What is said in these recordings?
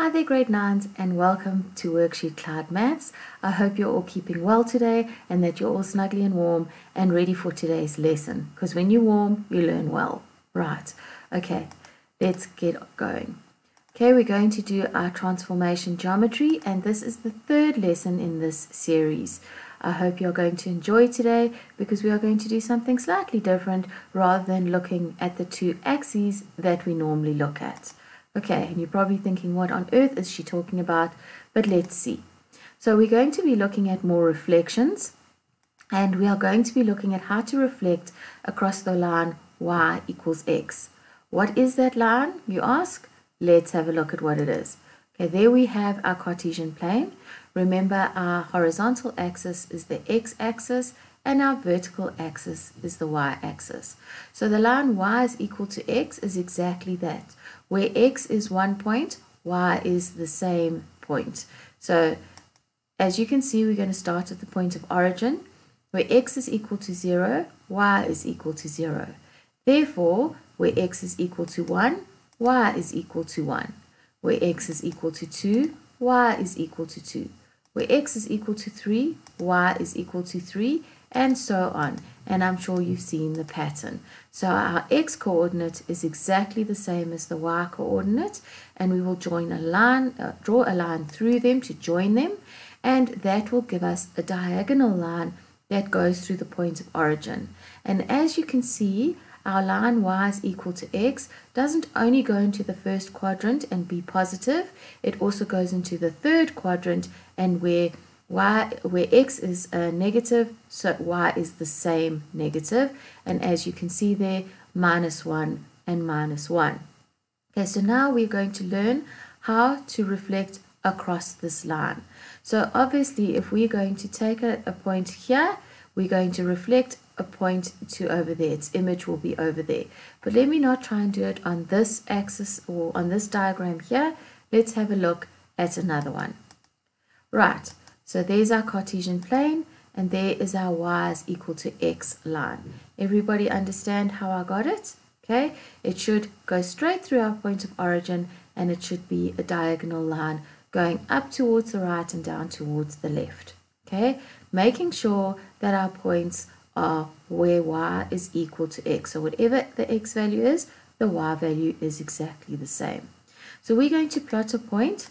Hi there grade 9s and welcome to Worksheet Cloud Maths. I hope you're all keeping well today and that you're all snuggly and warm and ready for today's lesson, because when you're warm you learn well. Right, okay, let's get going. Okay, we're going to do our transformation geometry and this is the third lesson in this series. I hope you're going to enjoy today because we are going to do something slightly different rather than looking at the two axes that we normally look at. Okay, and you're probably thinking, what on earth is she talking about? But let's see. So we're going to be looking at more reflections, and we are going to be looking at how to reflect across the line y equals x. What is that line, you ask? Let's have a look at what it is. Okay, there we have our Cartesian plane. Remember, our horizontal axis is the x-axis, and our vertical axis is the y-axis. So the line y is equal to x is exactly that. Where x is one point, y is the same point. So as you can see, we're going to start at the point of origin, where x is equal to 0, y is equal to 0. Therefore, where x is equal to 1, y is equal to 1. Where x is equal to 2, y is equal to 2. Where x is equal to 3, y is equal to 3, and so on. And I'm sure you've seen the pattern. So our x-coordinate is exactly the same as the y-coordinate, and we will draw a line through them to join them, and that will give us a diagonal line that goes through the point of origin. And as you can see, our line y is equal to x doesn't only go into the first quadrant and be positive, it also goes into the third quadrant, and where x is a negative, so y is the same negative, and as you can see there, minus 1 and minus 1. Okay, so now we're going to learn how to reflect across this line. So obviously, if we're going to take a point here, we're going to reflect a point to over there. Its image will be over there. But let me not try and do it on this axis or on this diagram here. Let's have a look at another one. Right. So there's our Cartesian plane, and there is our y is equal to x line. Everybody understand how I got it? Okay, it should go straight through our point of origin, and it should be a diagonal line going up towards the right and down towards the left. Okay, making sure that our points are where y is equal to x. So whatever the x value is, the y value is exactly the same. So we're going to plot a point,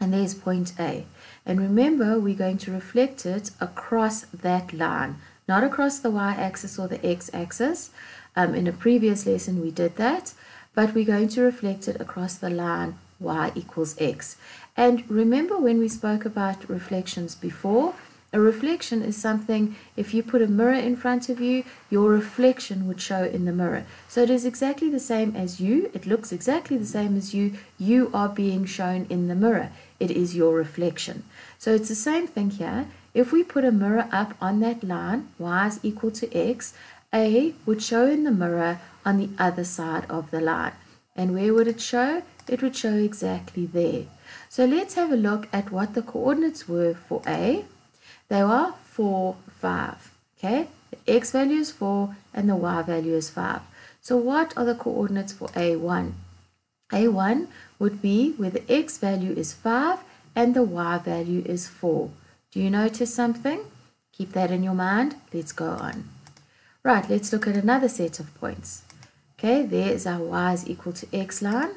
and there's point A. And remember, we're going to reflect it across that line, not across the y-axis or the x-axis. In a previous lesson, we did that, but we're going to reflect it across the line y equals x. And remember when we spoke about reflections before, a reflection is something, if you put a mirror in front of you, your reflection would show in the mirror. So it is exactly the same as you. It looks exactly the same as you. You are being shown in the mirror. It is your reflection. So it's the same thing here. If we put a mirror up on that line, y is equal to x, A would show in the mirror on the other side of the line. And where would it show? It would show exactly there. So let's have a look at what the coordinates were for A. They are 4, 5, okay? The x value is 4 and the y value is 5. So what are the coordinates for A1? A1 would be where the x value is 5 and the y value is 4. Do you notice something? Keep that in your mind. Let's go on. Right, let's look at another set of points. Okay, there is our y is equal to x line.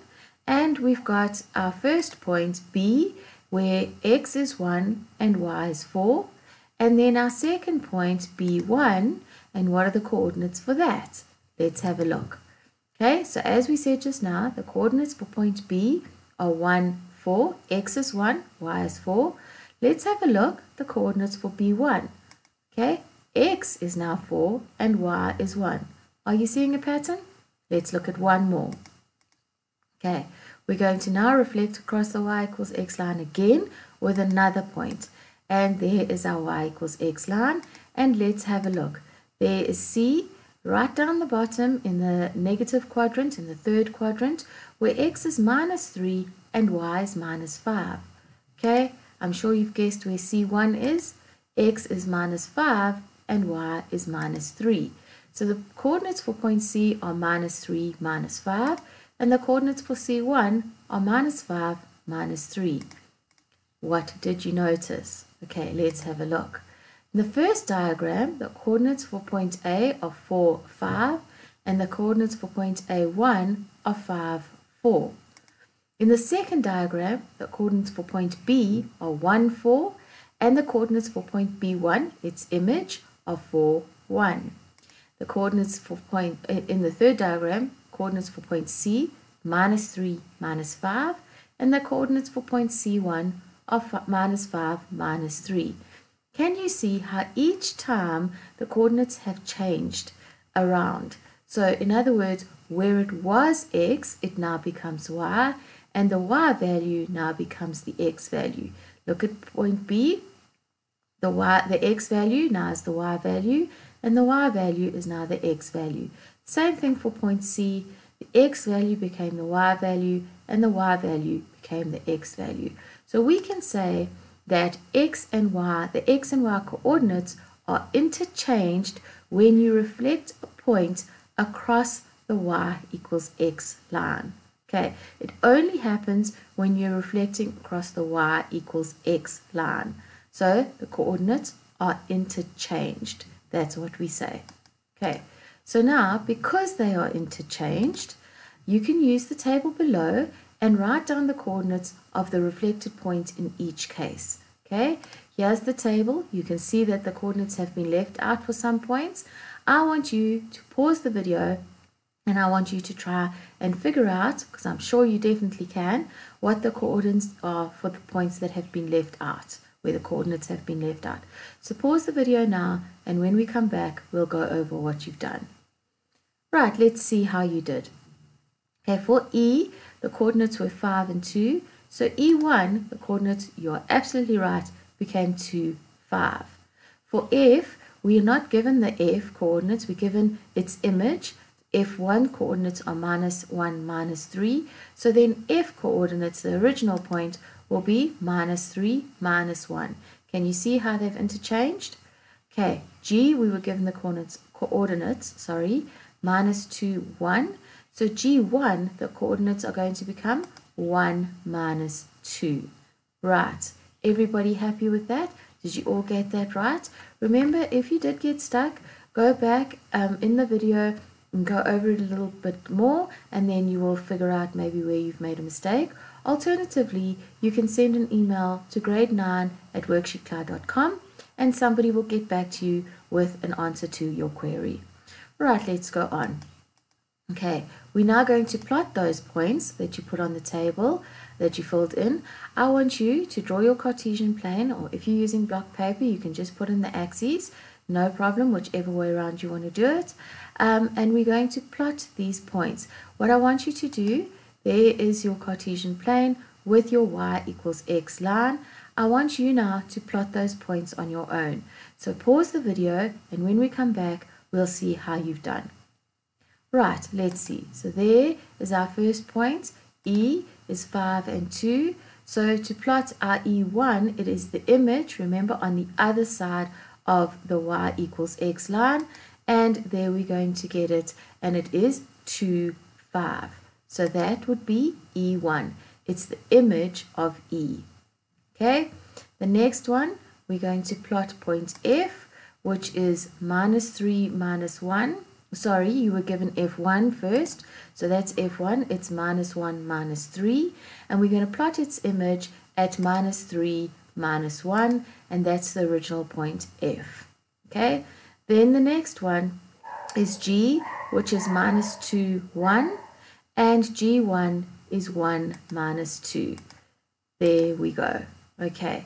And we've got our first point, B, where x is 1 and y is 4. And then our second point, B1, and what are the coordinates for that? Let's have a look. Okay, so as we said just now, the coordinates for point B are 1, 4. X is 1, y is 4. Let's have a look at the coordinates for B1. Okay, x is now 4 and y is 1. Are you seeing a pattern? Let's look at one more. Okay, we're going to now reflect across the y equals x line again with another point. And there is our y equals x line. And let's have a look. There is C right down the bottom in the negative quadrant, in the third quadrant, where x is minus 3 and y is minus 5. Okay, I'm sure you've guessed where C1 is. X is minus 5 and y is minus 3. So the coordinates for point C are minus 3, minus 5. And the coordinates for C1 are minus 5, minus 3. What did you notice? Okay, let's have a look. In the first diagram, the coordinates for point A are 4, 5, and the coordinates for point A1 are 5, 4. In the second diagram, the coordinates for point B are 1, 4, and the coordinates for point B1, its image, are 4, 1. The coordinates for point, in the third diagram, coordinates for point C, minus 3, minus 5, and the coordinates for point C1 are minus 5, minus 3. Can you see how each time the coordinates have changed around? So in other words, where it was x, it now becomes y, and the y value now becomes the x value. Look at point B, the x value now is the y value, and the y value is now the x value. Same thing for point C, the x value became the y value, and the y value became the x value. So we can say that x and y, the x and y coordinates are interchanged when you reflect a point across the y equals x line. Okay, it only happens when you're reflecting across the y equals x line. So the coordinates are interchanged. That's what we say. Okay, so now because they are interchanged, you can use the table below and write down the coordinates of the reflected point in each case. Okay, here's the table. You can see that the coordinates have been left out for some points. I want you to pause the video and I want you to try and figure out, because I'm sure you definitely can, what the coordinates are for the points that have been left out, where the coordinates have been left out. So pause the video now, and when we come back, we'll go over what you've done. Right, let's see how you did. Okay, for E, the coordinates were 5 and 2. So E1, the coordinates, you're absolutely right, became 2, 5. For F, we are not given the F coordinates, we're given its image. F1 coordinates are minus 1, minus 3. So then F coordinates, the original point, will be minus 3, minus 1. Can you see how they've interchanged? Okay, G, we were given the coordinates, minus 2, 1. So G1, the coordinates are going to become 1, minus 2. Right. Everybody happy with that? Did you all get that right? Remember, if you did get stuck, go back in the video and go over it a little bit more, and then you will figure out maybe where you've made a mistake. Alternatively, you can send an email to grade9@worksheetcloud.com and somebody will get back to you with an answer to your query. Right, let's go on. Okay, we're now going to plot those points that you put on the table that you filled in. I want you to draw your Cartesian plane, or if you're using block paper, you can just put in the axes. No problem, whichever way around you want to do it. And we're going to plot these points. What I want you to do, there is your Cartesian plane with your y equals x line. I want you now to plot those points on your own. So pause the video, and when we come back, we'll see how you've done. Right, let's see. So there is our first point. E is 5 and 2. So to plot our E1, it is the image, remember, on the other side of the y equals x line, and there we're going to get it, and it is 2, 5. So that would be E1. It's the image of E. Okay, the next one, we're going to plot point F, which is minus 3, minus 1. Sorry, you were given F1 first, so that's F1, it's minus 1, minus 3, and we're going to plot its image at minus 3, minus 1, and that's the original point F. Okay, then the next one is G, which is minus 2, 1, and G1 is 1, minus 2. There we go. Okay,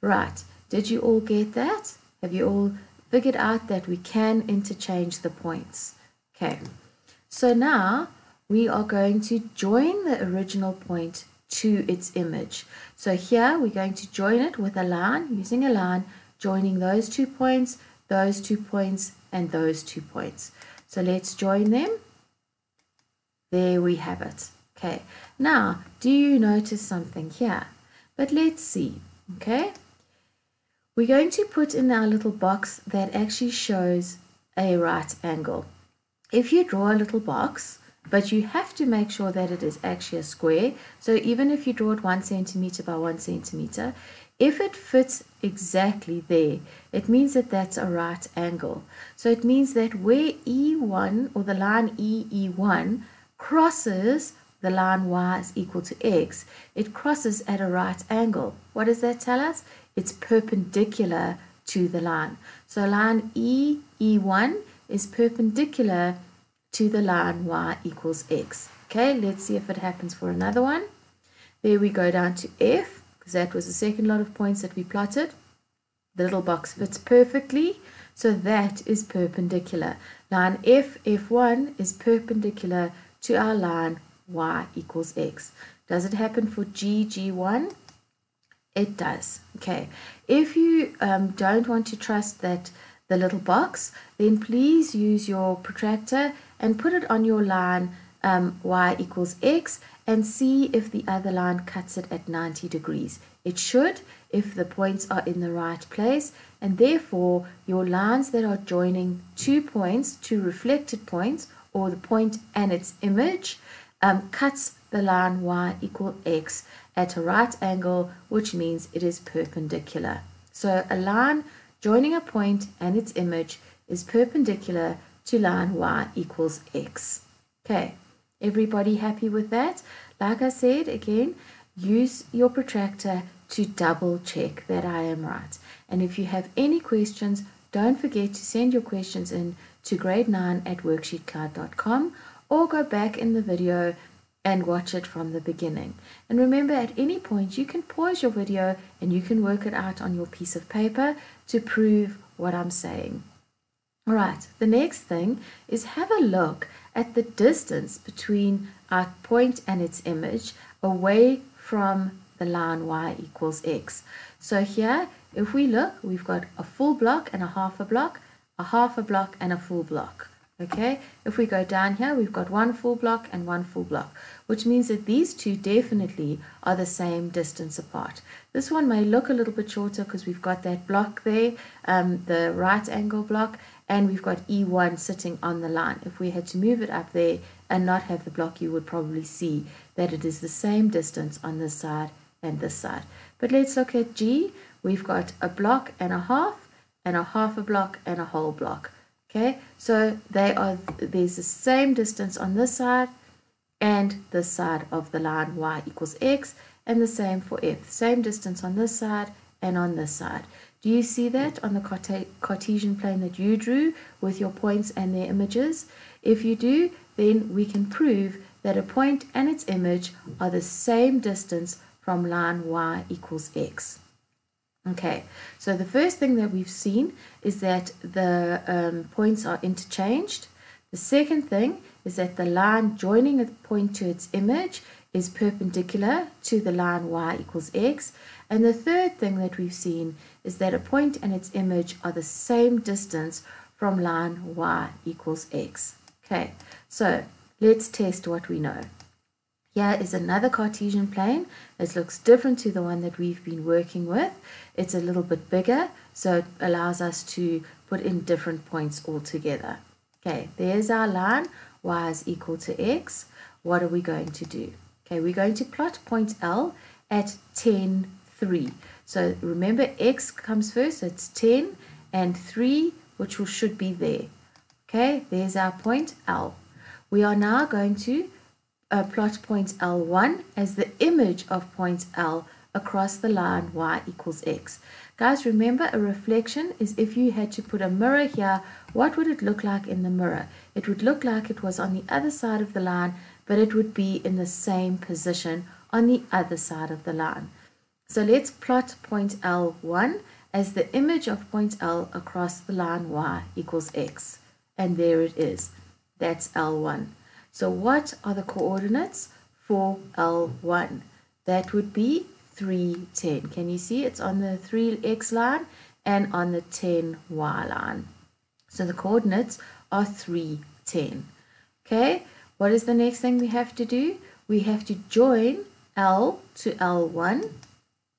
right, did you all get that? Have you all figured out that we can interchange the points? Okay, so now we are going to join the original point to its image. So here we're going to join it with a line, using a line, joining those 2 points, and those 2 points. So let's join them. There we have it. Okay, now do you notice something here? But let's see. Okay, we're going to put in our little box that actually shows a right angle. If you draw a little box But you have to make sure that it is actually a square. So even if you draw it 1 centimeter by 1 centimeter, if it fits exactly there, it means that that's a right angle. So it means that where E1 or the line EE1 crosses the line Y is equal to X, it crosses at a right angle. What does that tell us? It's perpendicular to the line. So line EE1 is perpendicular to the line Y equals X. Okay, let's see if it happens for another one. There we go down to F. That was the second lot of points that we plotted. The little box fits perfectly, so that is perpendicular. Line F, F1 is perpendicular to our line Y equals X. Does it happen for G, G1? It does. Okay. If you don't want to trust that the little box, then please use your protractor and put it on your line Y equals X and see if the other line cuts it at 90 degrees. It should if the points are in the right place, and therefore your lines that are joining two points, two reflected points, or the point and its image, cuts the line Y equal X at a right angle, which means it is perpendicular. So a line joining a point and its image is perpendicular to line Y equals X. Okay. Everybody happy with that? Like I said, again, use your protractor to double check that I am right. And if you have any questions, don't forget to send your questions in to grade9@worksheetcloud.com, or go back in the video and watch it from the beginning. And remember, at any point, you can pause your video and you can work it out on your piece of paper to prove what I'm saying. All right, the next thing is have a look at the distance between our point and its image away from the line Y equals X. So here, if we look, we've got a full block and a half a block, a half a block and a full block. Okay, if we go down here, we've got one full block and one full block, which means that these two definitely are the same distance apart. This one may look a little bit shorter because we've got that block there, the right angle block, and we've got E1 sitting on the line. If we had to move it up there and not have the block, you would probably see that it is the same distance on this side and this side. But let's look at G. We've got a block and a half a block and a whole block. Okay, so there's the same distance on this side and this side of the line Y equals X, and the same for F. Same distance on this side and on this side. Do you see that on the Cartesian plane that you drew with your points and their images? If you do, then we can prove that a point and its image are the same distance from line Y equals X. Okay, so the first thing that we've seen is that the points are interchanged. The second thing is that the line joining a point to its image is perpendicular to the line Y equals X. And the third thing that we've seen is that a point and its image are the same distance from line Y equals X. Okay, so let's test what we know. Here is another Cartesian plane that looks different to the one that we've been working with. It's a little bit bigger, so it allows us to put in different points altogether. Okay, there's our line, Y is equal to X. What are we going to do? Okay, we're going to plot point L at 10, 3. So remember, X comes first, so it's 10 and 3, which should be there. Okay, there's our point L. We are now going to plot point L1 as the image of point L across the line Y equals X. Guys, remember, a reflection is if you had to put a mirror here, what would it look like in the mirror? It would look like it was on the other side of the line, but it would be in the same position on the other side of the line. So let's plot point L1 as the image of point L across the line Y equals X. And there it is. That's L1. So what are the coordinates for L1? That would be 3, 10. Can you see it's on the 3x line and on the 10y line? So the coordinates are 3, 10. Okay, what is the next thing we have to do? We have to join L to L1,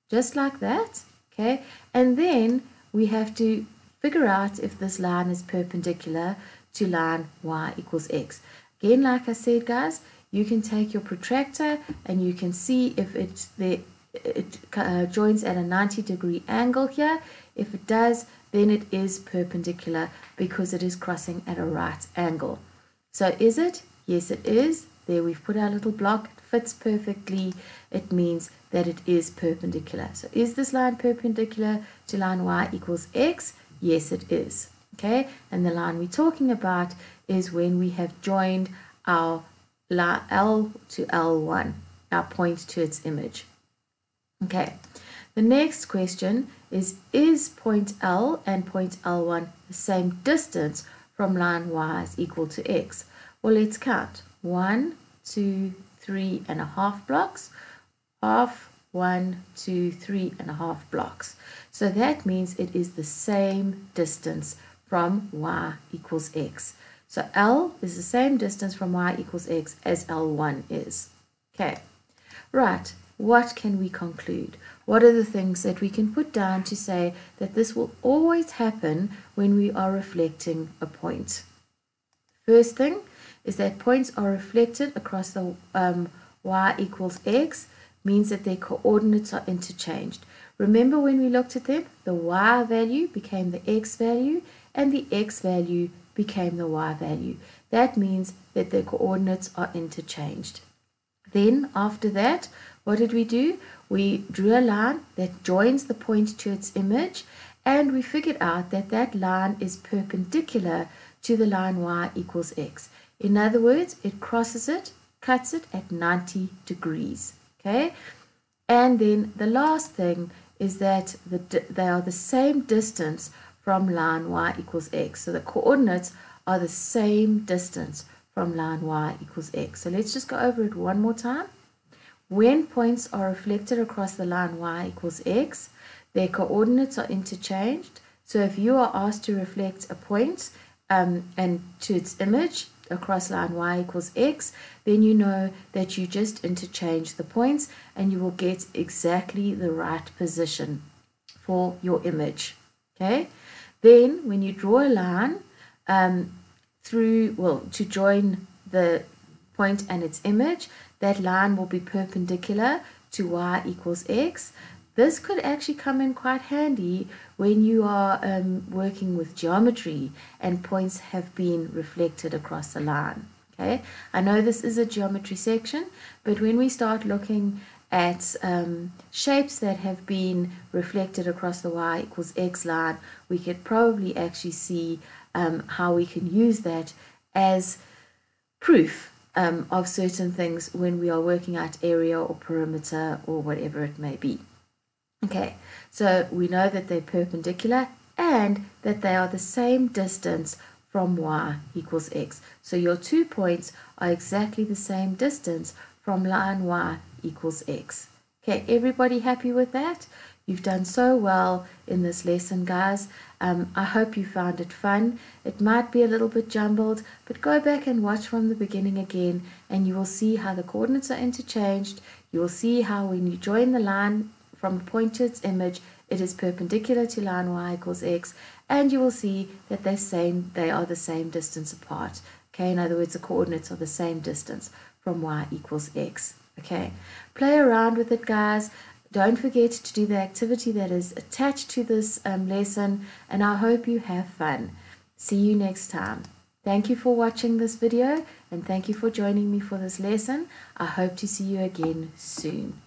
just like that. Okay, and then we have to figure out if this line is perpendicular to line y equals x. Again, like I said, guys, you can take your protractor and you can see if it joins at a 90-degree angle here. If it does, then it is perpendicular because it is crossing at a right angle. So is it? Yes, it is. There we've put our little block. It fits perfectly. It means that it is perpendicular. So is this line perpendicular to line y equals x? Yes, it is. Okay, and the line we're talking about is when we have joined our L to L1, our point to its image. Okay, the next question is point L and point L1 the same distance from line y is equal to x? Well, let's count. 1, 2, 3 and a half blocks. Half, 1, 2, 3 and a half blocks. So that means it is the same distance from y equals x. So L is the same distance from y equals x as L1 is. Okay, right, what can we conclude? What are the things that we can put down to say that this will always happen when we are reflecting a point? First thing is that points are reflected across the y equals x, means that their coordinates are interchanged. Remember when we looked at them, the y value became the x value, and the x value became the y value. That means that the coordinates are interchanged. Then after that, what did we do? We drew a line that joins the point to its image, and we figured out that that line is perpendicular to the line y equals x. In other words, it crosses it, cuts it at 90 degrees. Okay, and then the last thing is that they are the same distance from line y equals x. So the coordinates are the same distance from line y equals x. So let's just go over it one more time. When points are reflected across the line y equals x, their coordinates are interchanged. So if you are asked to reflect a point and to its image across line y equals x, then you know that you just interchange the points and you will get exactly the right position for your image. Okay, then when you draw a line to join the point and its image, that line will be perpendicular to y equals x. This could actually come in quite handy when you are working with geometry and points have been reflected across the line. Okay, I know this is a geometry section, but when we start looking at shapes that have been reflected across the y equals x line, we could probably actually see how we can use that as proof of certain things when we are working out area or perimeter or whatever it may be. Okay, so we know that they're perpendicular and that they are the same distance from y equals x. So your two points are exactly the same distance from line y equals x. Okay, everybody happy with that? You've done so well in this lesson, guys. I hope you found it fun. It might be a little bit jumbled, but go back and watch from the beginning again, and you will see how the coordinates are interchanged. You will see how when you join the line from a point to its image, it is perpendicular to line y equals x, and you will see that they are the same distance apart. Okay, in other words, the coordinates are the same distance from y equals x. Okay, play around with it, guys. Don't forget to do the activity that is attached to this lesson, and I hope you have fun. See you next time. Thank you for watching this video, and thank you for joining me for this lesson. I hope to see you again soon.